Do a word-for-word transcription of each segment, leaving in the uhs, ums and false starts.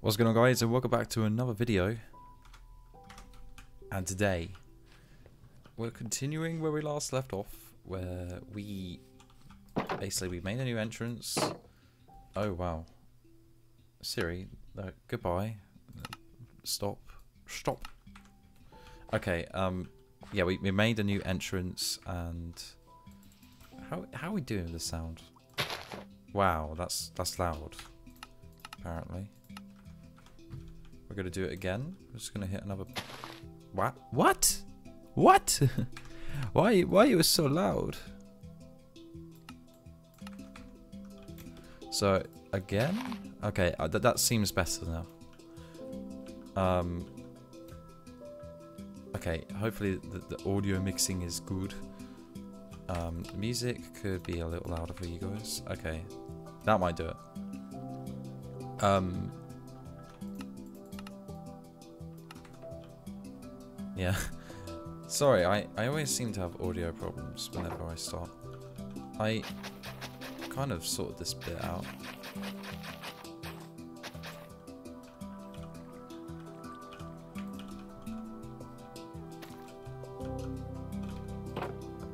What's going on, guys, and welcome back to another video. And today we're continuing where we last left off, where we basically we made a new entrance. Oh wow, Siri, uh, goodbye, stop, stop. Okay, um, yeah, we, we made a new entrance, and how how are we doing with the sound? Wow, that's that's loud. Apparently. We're going to do it again. We're just going to hit another... What? What? What? why, why it was so loud? So, again? Okay, uh, th that seems better now. Um, okay, hopefully the, the audio mixing is good. Um, the music could be a little louder for you guys. Okay, that might do it. Um... Yeah, sorry, I, I always seem to have audio problems whenever I start. I kind of sorted this bit out.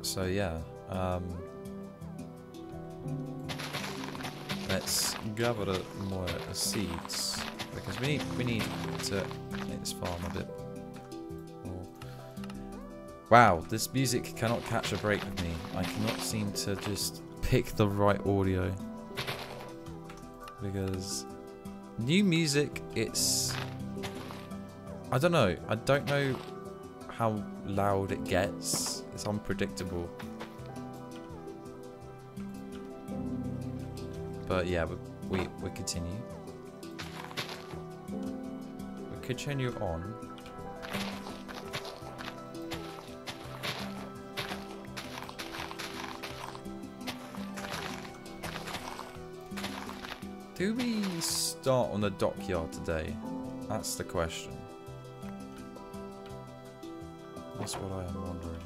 So yeah, um, let's gather the more seeds, because we need, we need to make this farm a bit. Wow, this music cannot catch a break with me. I cannot seem to just pick the right audio. Because new music, it's... I don't know. I don't know how loud it gets. It's unpredictable. But yeah, we, we, we continue. We continue on. Do we start on the dockyard today? That's the question. That's what I am wondering.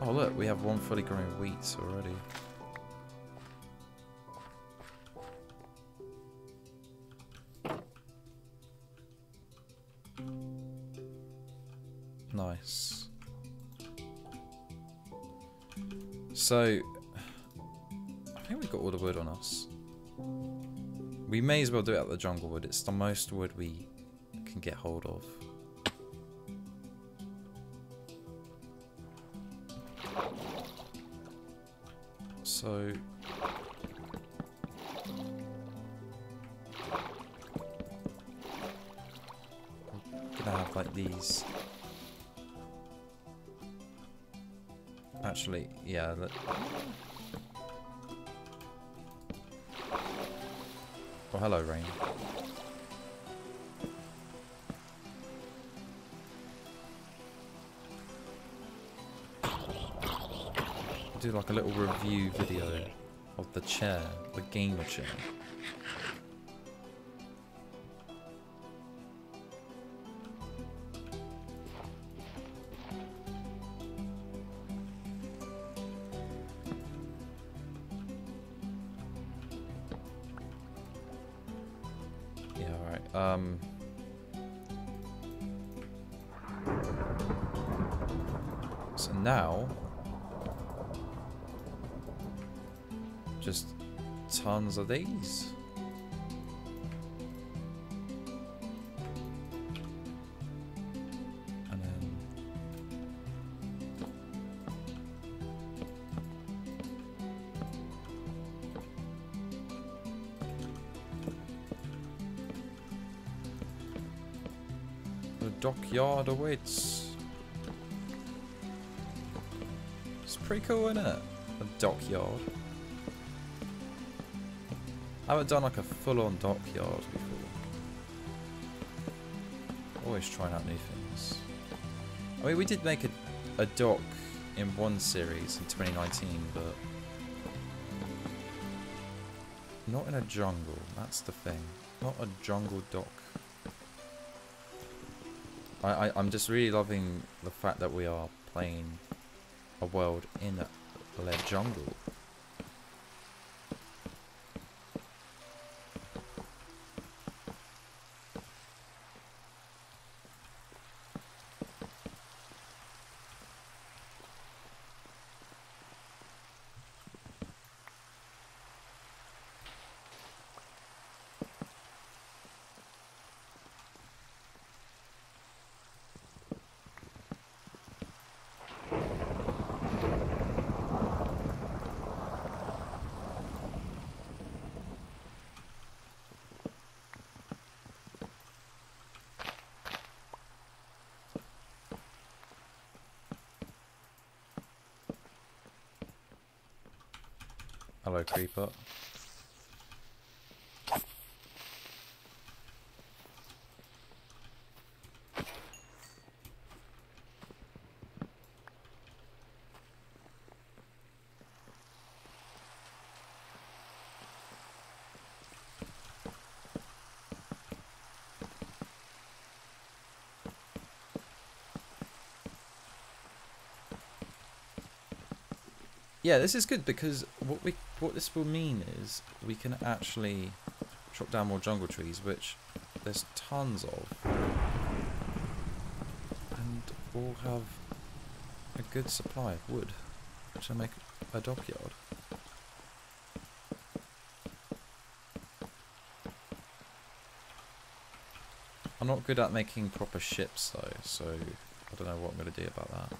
Oh look, we have one fully grown wheat already. Nice. So... we got all the wood on us. We may as well do it at the jungle wood. It's the most wood we can get hold of. So we're gonna have like these. Actually, yeah. That, oh, hello, rain. I'll do like a little review video of the chair, the gamer chair. Um, so now, just tons of these. And then, dockyard awaits. It's pretty cool, isn't it? A dockyard. I haven't done like a full-on dockyard before. Always trying out new things. I mean, we did make a, a dock in one series in twenty nineteen, but not in a jungle. That's the thing. Not a jungle dock. I, I, I'm just really loving the fact that we are playing a world in a, a jungle. hollow creeper. Yeah, this is good because what we what this will mean is we can actually chop down more jungle trees, which there's tons of, and we'll have a good supply of wood, which will make a dockyard. I'm not good at making proper ships though, so I don't know what I'm going to do about that.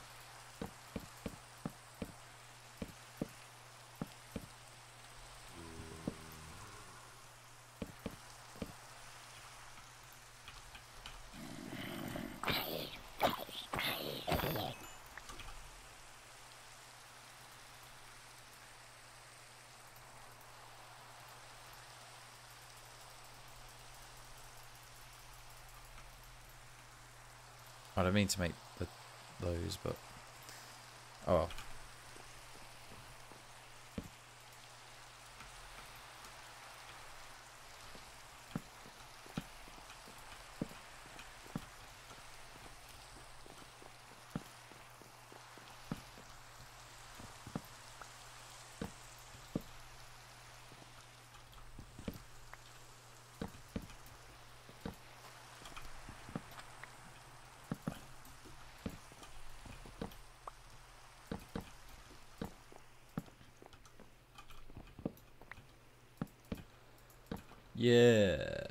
I don't mean to make the, those, but oh well. Yeah.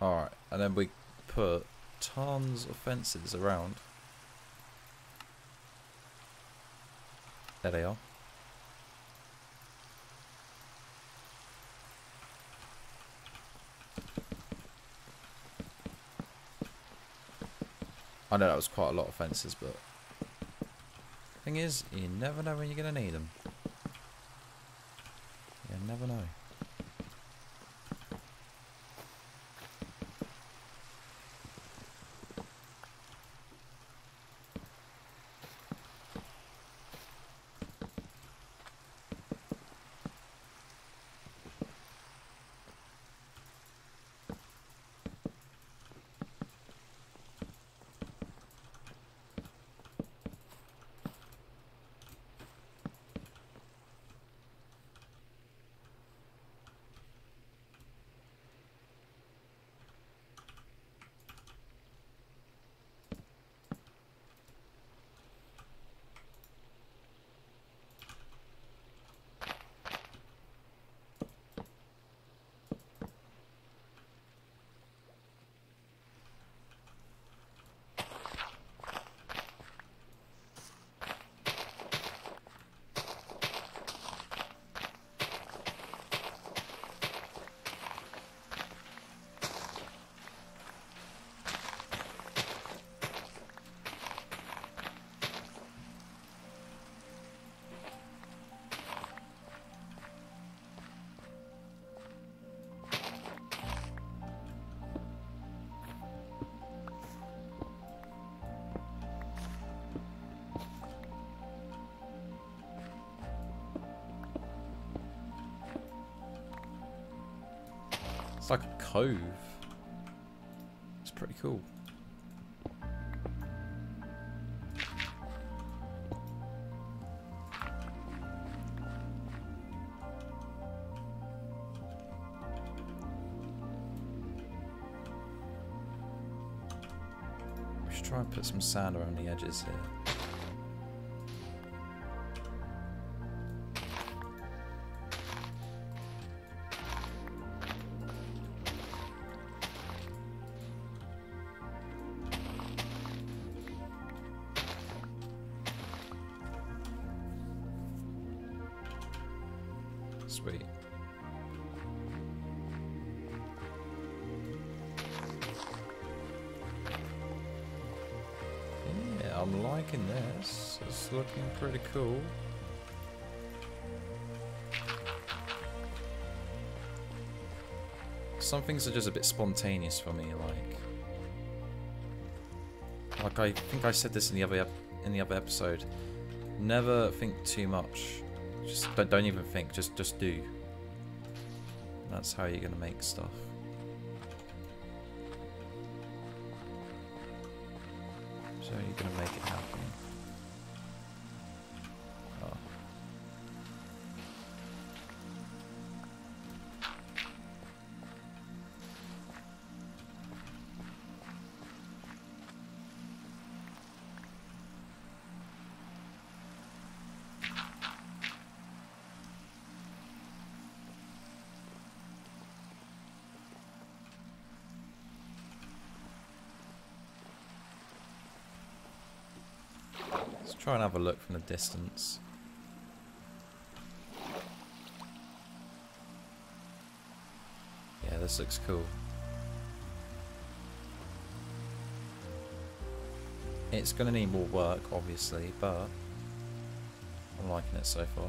Alright, and then we put tons of fences around. There they are. I know that was quite a lot of fences, but thing is, you never know when you're going to need them. You never know. It's like a cove. It's pretty cool. We should try and put some sand around the edges here. Sweet. Yeah, I'm liking this. It's looking pretty cool. some things are just a bit spontaneous for me, like like I think I said this in the other in the other episode. Never think too much. Just don't, don't even think. Just just do. That's how you're gonna make stuff. So you're gonna make it happen. Try and have a look from the distance. Yeah, this looks cool. It's going to need more work, obviously, but I'm liking it so far.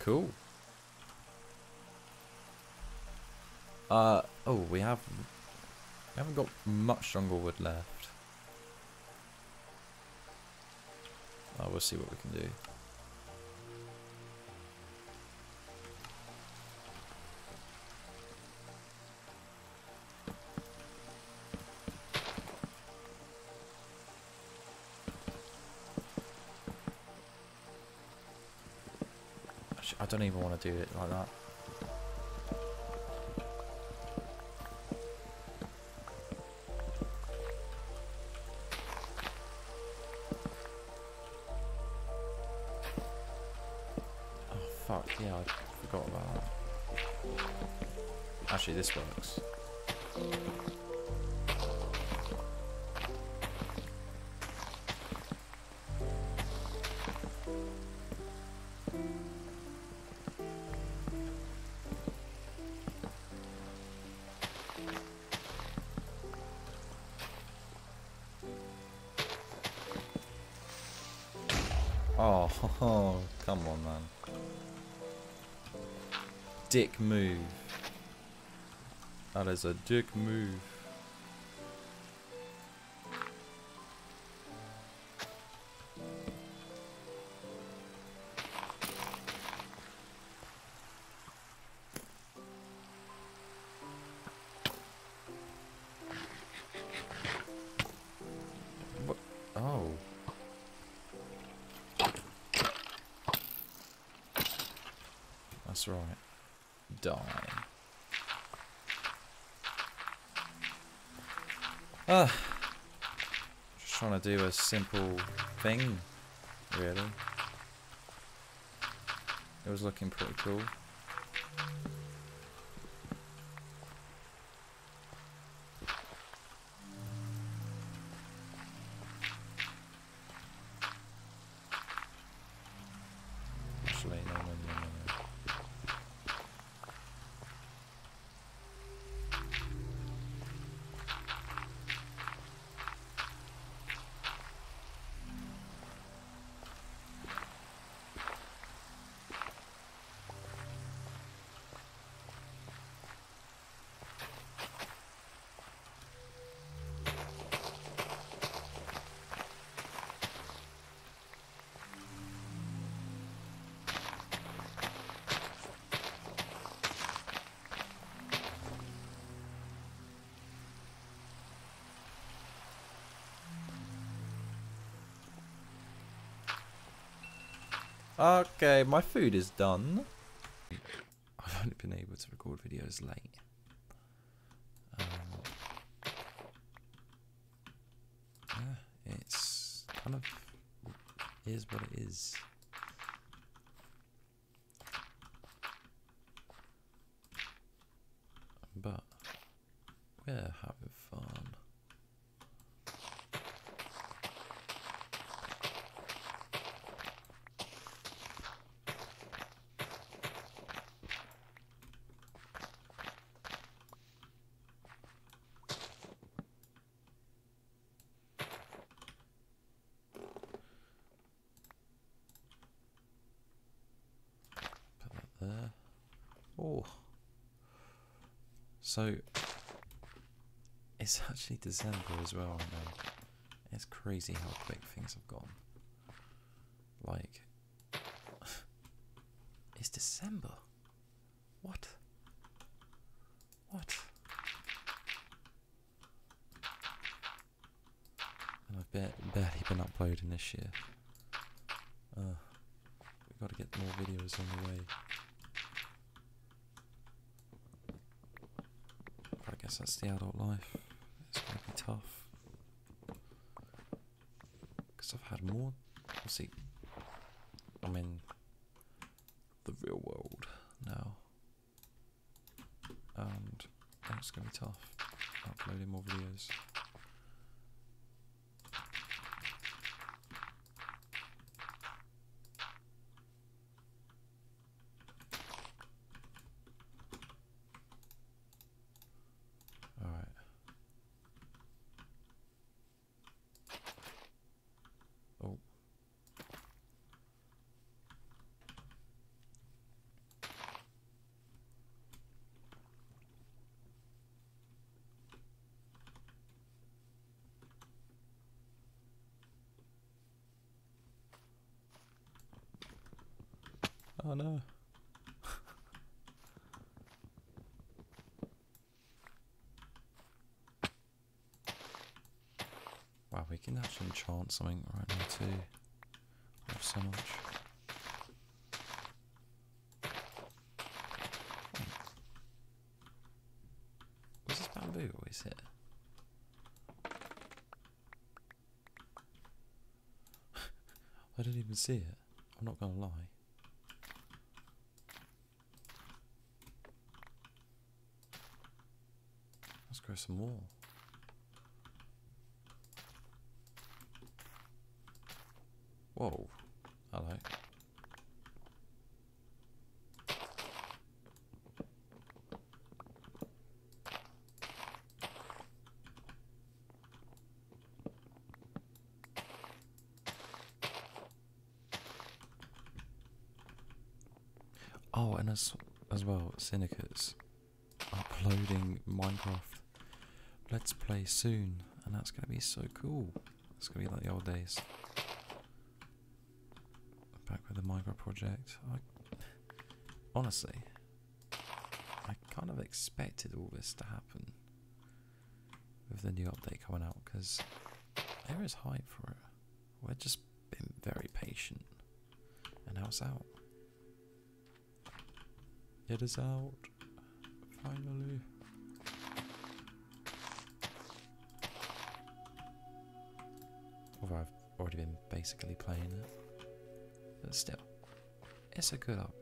Cool. Uh oh, we have we haven't got much stronger wood left. Oh, we'll see what we can do. I don't even want to do it like that. Oh fuck, yeah, I forgot about that. Actually, this works. Oh, oh, come on, man. Dick move. That is a dick move. That's right. Die. Ah, just trying to do a simple thing, really. It was looking pretty cool. Actually, no, no, no, no. Okay, my food is done. I've only been able to record videos late. Um, yeah, it's kind of is what it is. But we're having fun. Oh, so it's actually December as well right now. It's crazy how quick things have gone. Like, it's December. What? What? And I've barely been uploading this year. Uh, we've got to get more videos on the way. That's the adult life. It's going to be tough. Because I've had more... Obviously, I'm in the real world now. And that's going to be tough. Uploading more videos. Oh no. Wow, we can actually enchant something right now too. I have so much. Was this bamboo always here? I didn't even see it. I'm not gonna lie. Let's grow some more. Whoa. Hello. Oh, and as, as well, Syndicat's uploading Minecraft Let's Play soon, and that's going to be so cool. It's going to be like the old days. Back with the Minecraft project. I, honestly, I kind of expected all this to happen with the new update coming out, because there is hype for it. We've just been very patient, and now it's out. It is out, finally. Although I've already been basically playing it. But still, it's a good update.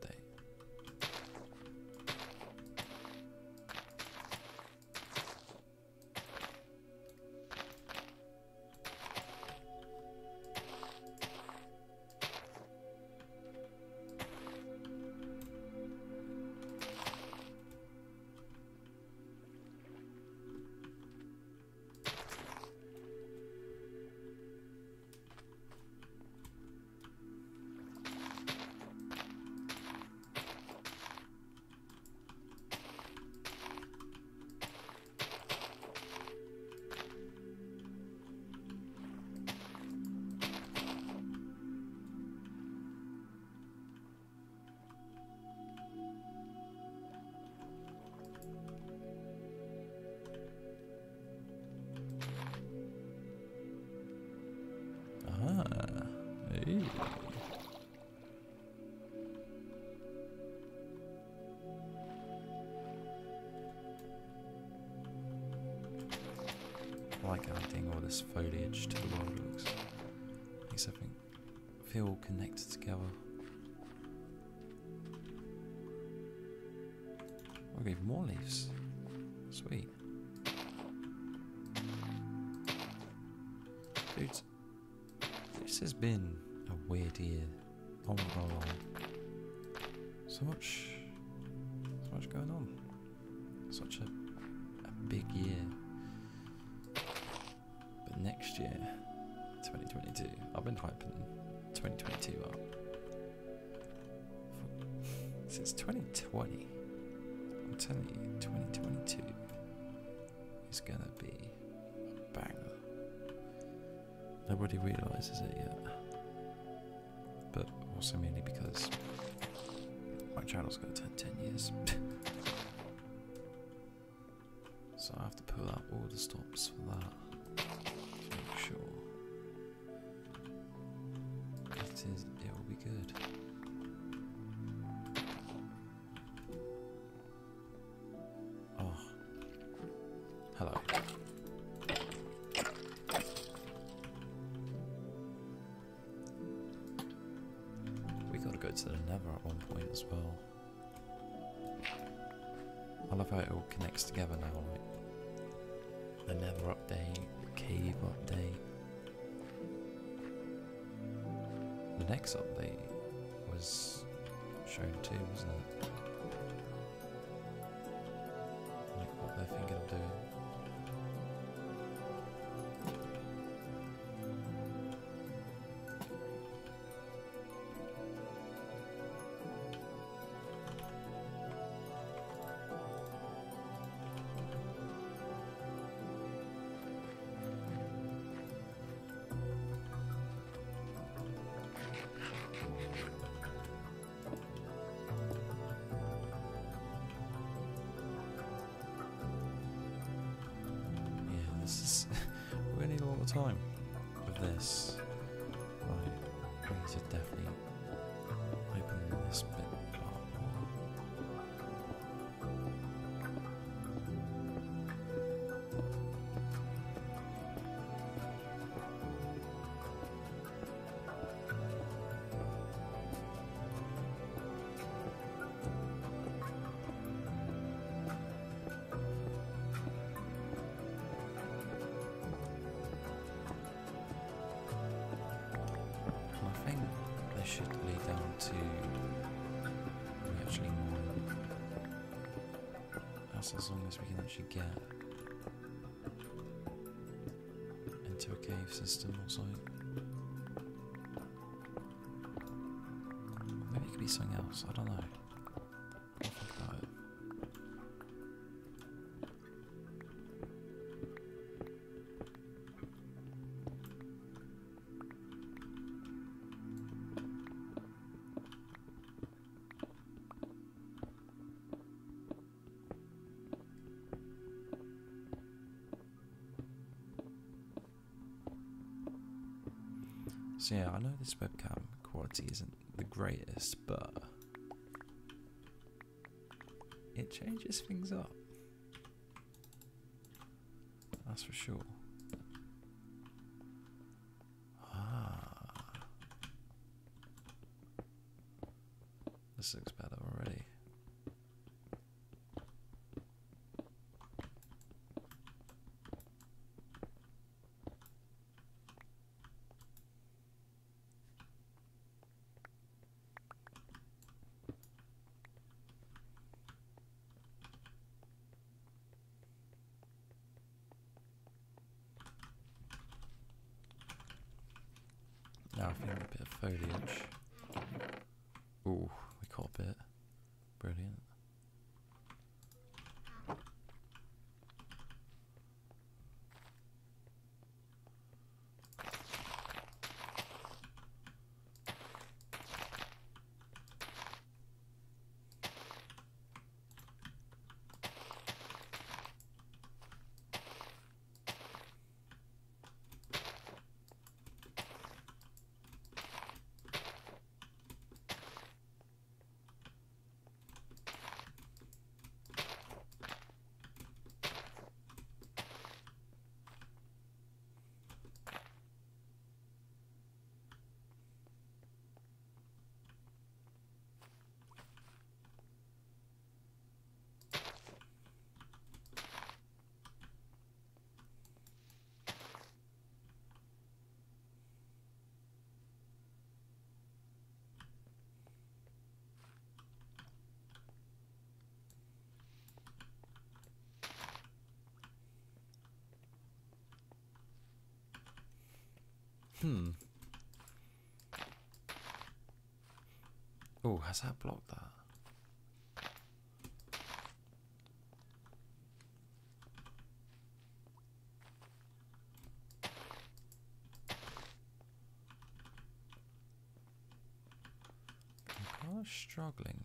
like adding all this foliage to the world. It looks makes everything feel connected together. I gave more leaves. Sweet. Dudes, this has been a weird year. Oh my god. So much, so much going on. Such a, a big year. But next year, twenty twenty-two, I've been hyping twenty twenty-two up. Since twenty twenty. I'm telling you, twenty twenty-two is gonna be a banger. Nobody realises it yet, but also mainly because my channel's gonna turn ten years. So I have to pull out all the stops for that, to make sure it is, it will be good. Hello. We gotta go to the Nether at one point as well. I love how it all connects together now, right? The Nether update, the cave update. The next update was shown too, wasn't it? Like what they're thinking of doing. Time with this. Right, we need to definitely open this bit up. Should lead down to we actually mine. That's as long as we can actually get into a cave system or something. Maybe it could be something else, I don't know. I'll think about it. So yeah, I know this webcam quality isn't the greatest, but it changes things up. That's for sure. Ah. This looks better already. Now I think a bit of foliage. Ooh, we caught a bit. Brilliant. Hmm. Oh, has that blocked that? I'm kind of struggling.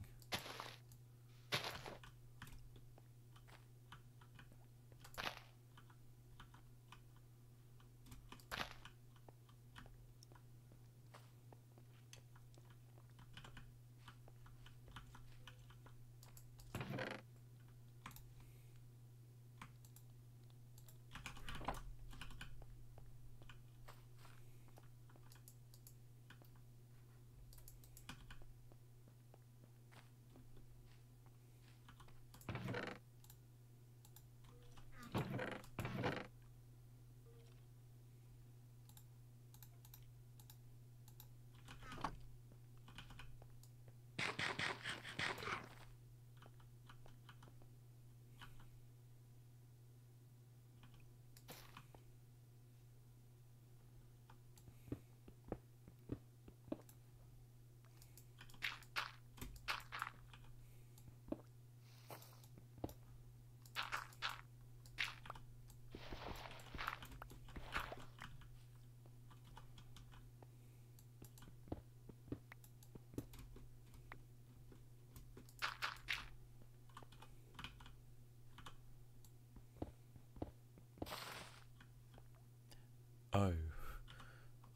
Oh,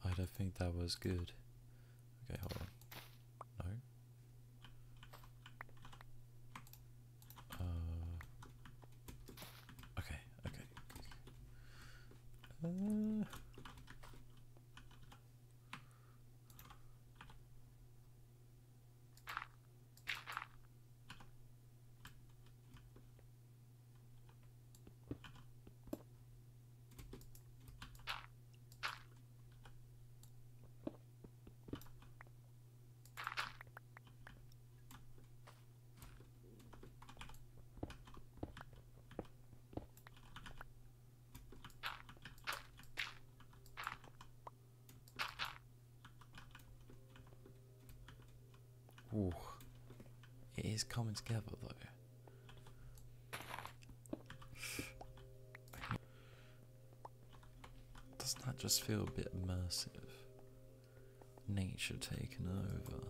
I don't think that was good. Okay, hold on. No. Uh. Okay. Okay. Uh. Ooh, it is coming together though. Doesn't that just feel a bit immersive? Nature taking over.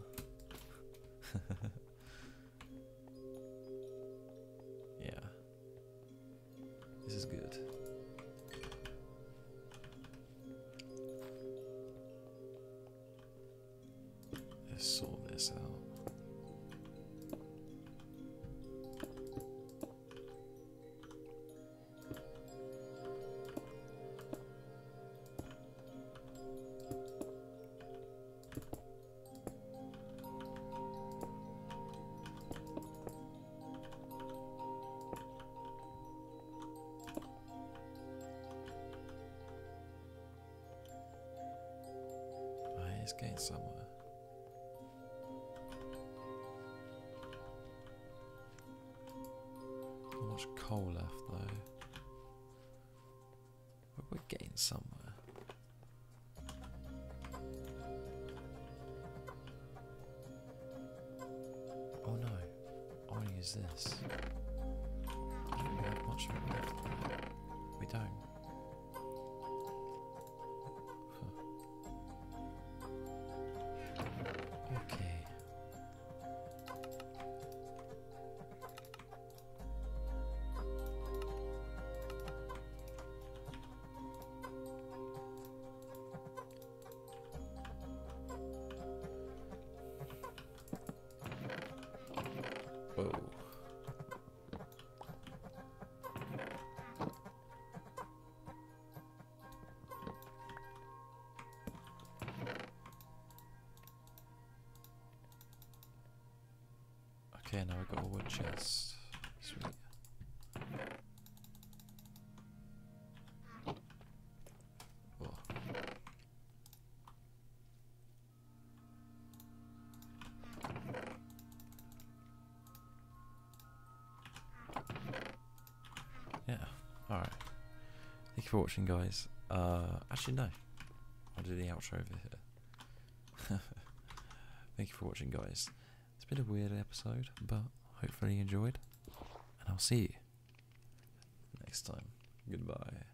Yeah. This is good. Let's sort this out. It's getting somewhere. Not much coal left though. But we're getting somewhere. Oh no, I want to use this. I don't have much of it left though. We don't. Whoa. Okay, now I got a wood chest. Sweet. Alright, thank you for watching guys, uh, actually no, I'll do the outro over here. Thank you for watching, guys. It's been a weird episode, but hopefully you enjoyed, and I'll see you next time. Goodbye.